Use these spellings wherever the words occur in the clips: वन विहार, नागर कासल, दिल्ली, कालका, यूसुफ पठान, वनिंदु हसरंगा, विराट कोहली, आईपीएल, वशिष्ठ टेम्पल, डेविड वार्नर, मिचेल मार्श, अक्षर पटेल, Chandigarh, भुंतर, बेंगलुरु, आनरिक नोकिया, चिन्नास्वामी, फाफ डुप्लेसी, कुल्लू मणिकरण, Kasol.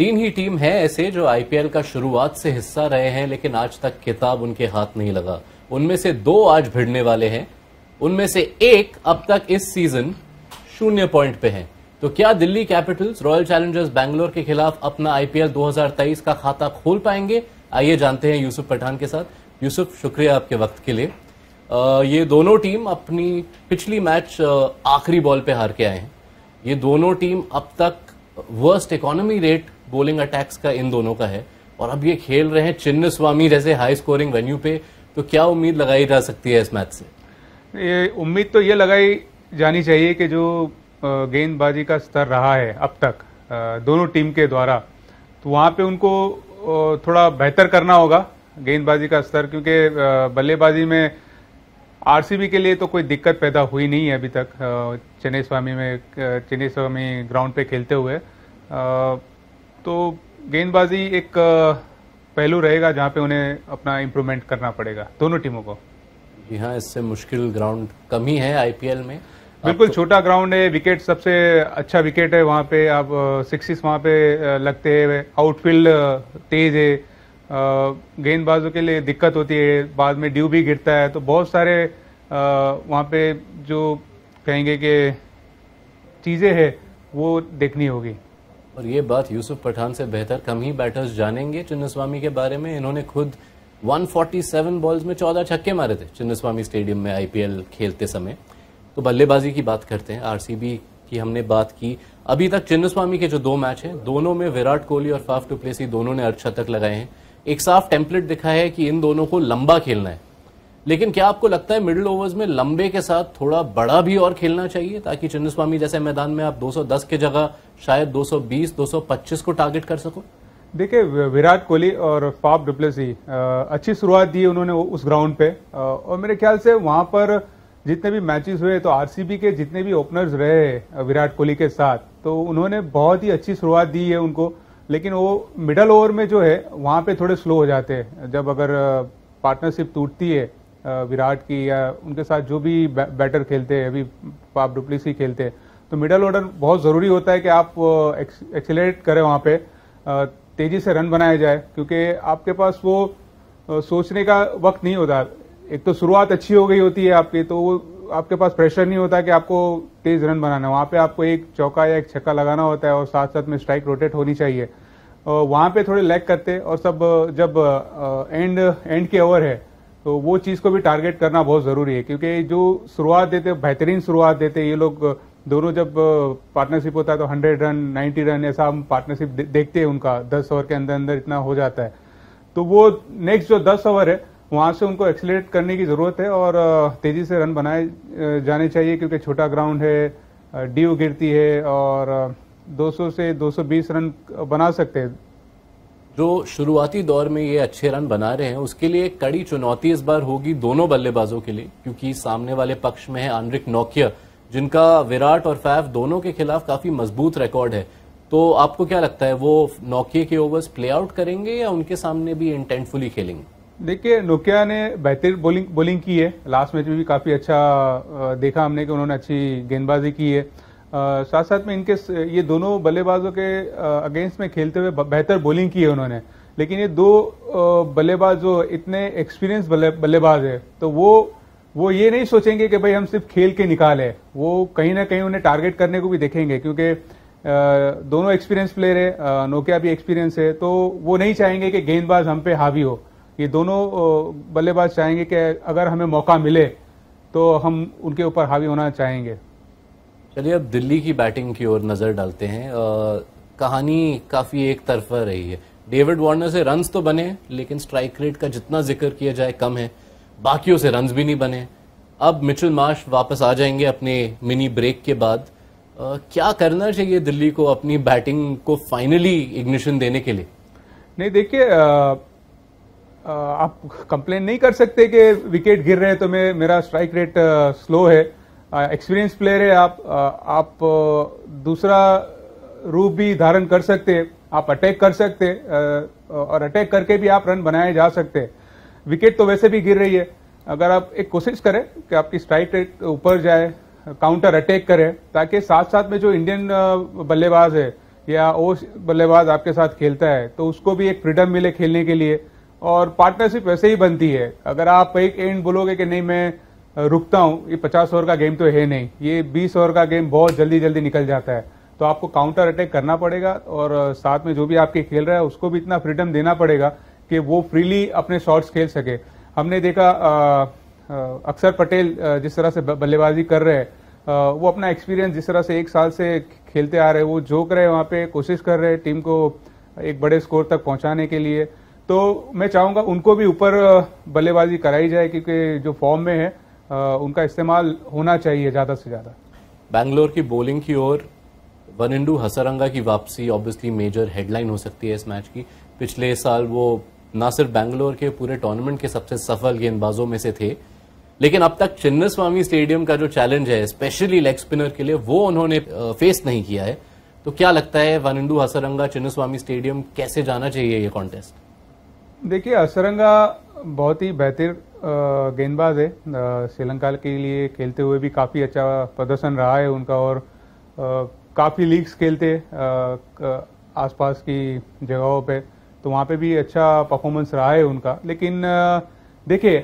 तीन ही टीम हैं ऐसे जो आईपीएल का शुरुआत से हिस्सा रहे हैं लेकिन आज तक खिताब उनके हाथ नहीं लगा। उनमें से दो आज भिड़ने वाले हैं, उनमें से एक अब तक इस सीजन 0 पॉइंट पे है। तो क्या दिल्ली Capitals Royal Challengers Bangalore के खिलाफ अपना आईपीएल 2023 का खाता खोल पाएंगे? आइए जानते हैं यूसुफ पठान के साथ। यूसुफ, शुक्रिया आपके वक्त के लिए। ये दोनों टीम अपनी पिछली मैच आखिरी बॉल पे हार के आए हैं। ये दोनों टीम अब तक worst economy rate bowling attacks का इन दोनों का है और अब ये खेल रहे हैं चिन्नास्वामी जैसे हाई स्कोरिंग वेन्यू पे। तो क्या उम्मीद लगाई जा सकती है इस मैच से? ये उम्मीद तो ये लगाई जानी चाहिए कि जो गेंदबाजी का स्तर रहा है अब तक दोनों टीम के द्वारा, तो वहाँ पे उनको थोड़ा बेहतर करना होगा गेंदबाजी का स्तर, क्योंकि बल्लेबाजी में आरसीबी के लिए तो कोई दिक्कत पैदा हुई नहीं है अभी तक चिन्नास्वामी ग्राउंड पे खेलते हुए। तो गेंदबाजी एक पहलू रहेगा जहाँ पे उन्हें अपना इम्प्रूवमेंट करना पड़ेगा दोनों टीमों को। जी हाँ, इससे मुश्किल ग्राउंड कम ही है आईपीएल में। बिल्कुल छोटा ग्राउंड है, विकेट सबसे अच्छा विकेट है वहाँ पे, आप सिक्सेस वहाँ पे लगते हैं, आउटफील्ड तेज है, गेंदबाजों के लिए दिक्कत होती है, बाद में ड्यू भी गिरता है, तो बहुत सारे वहाँ पे जो कहेंगे कि चीज़ें हैं वो देखनी होगी। और ये बात यूसुफ पठान से बेहतर कम ही बैटर्स जानेंगे चिन्नास्वामी के बारे में। इन्होंने खुद 147 बॉल्स में 14 छक्के मारे थे चिन्नास्वामी स्टेडियम में आईपीएल खेलते समय। तो बल्लेबाजी की बात करते हैं, आरसीबी की हमने बात की। अभी तक चिन्नास्वामी के जो दो मैच हैं दोनों में विराट कोहली और फाफ डुप्लेसी दोनों ने अर्धशतक लगाए हैं। एक साफ टेम्पलेट दिखा है कि इन दोनों को लंबा खेलना है, लेकिन क्या आपको लगता है मिडिल ओवर्स में लंबे के साथ थोड़ा बड़ा भी और खेलना चाहिए ताकि चिन्नास्वामी जैसे मैदान में आप 210 के जगह शायद 220, 225 को टारगेट कर सको? देखिए, विराट कोहली और फाफ डुप्लेसी अच्छी शुरुआत दी उन्होंने उस ग्राउंड पे, और मेरे ख्याल से वहां पर जितने भी मैचेस हुए तो आरसीबी के जितने भी ओपनर्स रहे विराट कोहली के साथ, तो उन्होंने बहुत ही अच्छी शुरुआत दी है उनको, लेकिन वो मिडल ओवर में जो है वहाँ पे थोड़े स्लो हो जाते हैं। जब अगर पार्टनरशिप टूटती है विराट की या उनके साथ जो भी बैटर खेलते हैं, अभी फाफ डुप्लेसी खेलते हैं, तो मिडल ऑर्डर बहुत ज़रूरी होता है कि आप एक्सेलरेट करें वहाँ पे, तेज़ी से रन बनाया जाए, क्योंकि आपके पास वो सोचने का वक्त नहीं होता। एक तो शुरुआत अच्छी हो गई होती है आपकी, तो आपके पास प्रेशर नहीं होता कि आपको तेज रन बनाना है, वहाँ पे आपको एक चौका या एक छक्का लगाना होता है और साथ साथ में स्ट्राइक रोटेट होनी चाहिए, और वहाँ पे थोड़े लैग करते और सब जब एंड के ओवर है तो वो चीज़ को भी टारगेट करना बहुत ज़रूरी है, क्योंकि जो शुरुआत देते बेहतरीन शुरुआत देते ये लोग दोनों, जब पार्टनरशिप होता है तो 100 रन 90 रन ऐसा हम पार्टनरशिप देखते हैं उनका, 10 ओवर के अंदर अंदर इतना हो जाता है। तो वो नेक्स्ट जो 10 ओवर है वहाँ से उनको एक्सेलरेट करने की ज़रूरत है और तेज़ी से रन बनाए जाने चाहिए, क्योंकि छोटा ग्राउंड है, ड्यू गिरती है और 200 से 220 रन बना सकते हैं। जो शुरुआती दौर में ये अच्छे रन बना रहे हैं उसके लिए एक कड़ी चुनौती इस बार होगी दोनों बल्लेबाजों के लिए, क्योंकि सामने वाले पक्ष में है आनरिक नोकिया जिनका विराट और फैफ दोनों के खिलाफ काफ़ी मजबूत रिकॉर्ड है। तो आपको क्या लगता है वो नोकिया के ओवर्स प्ले आउट करेंगे या उनके सामने भी इंटेंटफुली खेलेंगे? देखिए, नोकिया ने बेहतरीन बॉलिंग की है, लास्ट मैच में भी काफ़ी अच्छा देखा हमने कि उन्होंने अच्छी गेंदबाजी की है, साथ साथ में इनके ये दोनों बल्लेबाजों के अगेंस्ट में खेलते हुए बेहतर बॉलिंग की है उन्होंने, लेकिन ये दो बल्लेबाज जो इतने एक्सपीरियंस बल्लेबाज है तो वो ये नहीं सोचेंगे कि भाई हम सिर्फ खेल के निकाले, वो कहीं ना कहीं उन्हें टारगेट करने को भी देखेंगे, क्योंकि दोनों एक्सपीरियंस प्लेयर है, नोकिया भी एक्सपीरियंस है, तो वो नहीं चाहेंगे कि गेंदबाज हम पे हावी हो। ये दोनों बल्लेबाज चाहेंगे कि अगर हमें मौका मिले तो हम उनके ऊपर हावी होना चाहेंगे। चलिए अब दिल्ली की बैटिंग की ओर नजर डालते हैं। कहानी काफी एक तरफा रही है, डेविड वार्नर से रन्स तो बने लेकिन स्ट्राइक रेट का जितना जिक्र किया जाए कम है, बाकियों से रन्स भी नहीं बने। अब मिचेल मार्श वापस आ जाएंगे अपने मिनी ब्रेक के बाद। क्या करना चाहिए दिल्ली को अपनी बैटिंग को फाइनली इग्निशन देने के लिए? नहीं देखिए, आप कंप्लेन नहीं कर सकते कि विकेट गिर रहे हैं तो मेरा स्ट्राइक रेट स्लो है, एक्सपीरियंस प्लेयर है आप दूसरा रूप भी धारण कर सकते हैं, आप अटैक कर सकते और अटैक करके भी आप रन बनाए जा सकते। विकेट तो वैसे भी गिर रही है, अगर आप एक कोशिश करें कि आपकी स्ट्राइक रेट ऊपर जाए, काउंटर अटैक करें, ताकि साथ साथ में जो इंडियन बल्लेबाज है या वो बल्लेबाज आपके साथ खेलता है तो उसको भी एक फ्रीडम मिले खेलने के लिए, और पार्टनरशिप वैसे ही बनती है। अगर आप एक एंड बोलोगे कि नहीं मैं रुकता हूँ, ये 50 ओवर का गेम तो है नहीं, ये 20 ओवर का गेम बहुत जल्दी जल्दी निकल जाता है, तो आपको काउंटर अटैक करना पड़ेगा और साथ में जो भी आपके खेल रहा है उसको भी इतना फ्रीडम देना पड़ेगा कि वो फ्रीली अपने शॉट्स खेल सके। हमने देखा अक्षर पटेल जिस तरह से बल्लेबाजी कर रहे हैं, वो अपना एक्सपीरियंस जिस तरह से एक साल से खेलते आ रहे हैं, वो झोंक रहे हैं, वहाँ पे कोशिश कर रहे हैं टीम को एक बड़े स्कोर तक पहुँचाने के लिए। तो मैं चाहूँगा उनको भी ऊपर बल्लेबाजी कराई जाए, क्योंकि जो फॉर्म में है उनका इस्तेमाल होना चाहिए ज़्यादा से ज़्यादा। बैंगलोर की बॉलिंग की ओर वनिंदु हसरंगा की वापसी ऑब्वियसली मेजर हेडलाइन हो सकती है इस मैच की। पिछले साल वो ना सिर्फ बैंगलोर के पूरे टूर्नामेंट के सबसे सफल गेंदबाजों में से थे, लेकिन अब तक चिन्नास्वामी स्टेडियम का जो चैलेंज है स्पेशली लेग स्पिनर के लिए, वो उन्होंने फेस नहीं किया है। तो क्या लगता है वनिंदु हसरंगा चिन्नास्वामी स्टेडियम कैसे जाना चाहिए ये कॉन्टेस्ट? देखिए, हसरंगा बहुत ही बेहतर गेंदबाज है, श्रीलंका के लिए खेलते हुए भी काफी अच्छा प्रदर्शन रहा है उनका, और काफ़ी लीग्स खेलते आसपास की जगहों पे, तो वहाँ पे भी अच्छा परफॉर्मेंस रहा है उनका। लेकिन देखिए,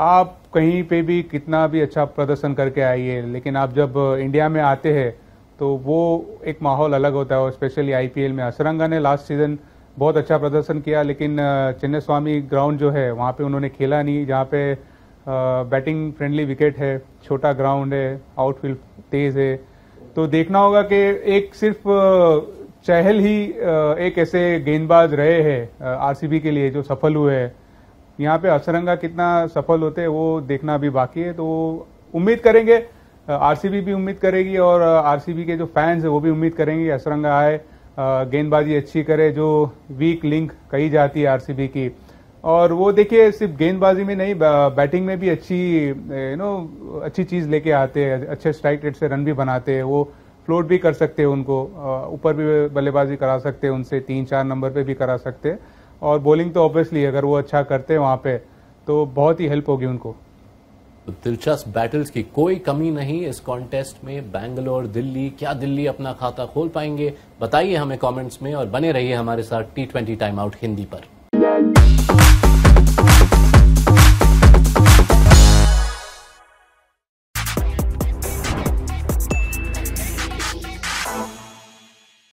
आप कहीं पे भी कितना भी अच्छा प्रदर्शन करके आइए, लेकिन आप जब इंडिया में आते हैं तो वो एक माहौल अलग होता है, और स्पेशली आईपीएल में हसरंगा ने लास्ट सीजन बहुत अच्छा प्रदर्शन किया, लेकिन चिन्नास्वामी ग्राउंड जो है वहाँ पे उन्होंने खेला नहीं, जहाँ पे बैटिंग फ्रेंडली विकेट है, छोटा ग्राउंड है, आउटफील्ड तेज़ है। तो देखना होगा कि एक सिर्फ चहल ही एक ऐसे गेंदबाज रहे हैं आरसीबी के लिए जो सफल हुए हैं, यहाँ पे हसरंगा कितना सफल होते हैं वो देखना भी बाकी है। तो उम्मीद करेंगे, आरसीबी भी उम्मीद करेगी और आरसीबी के जो फैंस हैं वो भी उम्मीद करेंगे हसरंगा आए, गेंदबाजी अच्छी करे, जो वीक लिंक कही जाती है आरसीबी की। और वो देखिए सिर्फ गेंदबाजी में नहीं, बैटिंग में भी अच्छी अच्छी चीज़ लेके आते हैं, अच्छे स्ट्राइक रेट से रन भी बनाते हैं, वो फ्लोट भी कर सकते हैं, उनको ऊपर भी बल्लेबाजी करा सकते हैं, उनसे 3-4 नंबर पे भी करा सकते हैं, और बॉलिंग तो ऑब्वियसली अगर वो अच्छा करते हैं वहाँ पे तो बहुत ही हेल्प होगी उनको। दिलचस्प बैटल्स की कोई कमी नहीं इस कॉन्टेस्ट में। बैंगलोर, दिल्ली, क्या दिल्ली अपना खाता खोल पाएंगे? बताइए हमें कॉमेंट्स में और बने रहिए हमारे साथ T20 टाइम आउट हिंदी पर।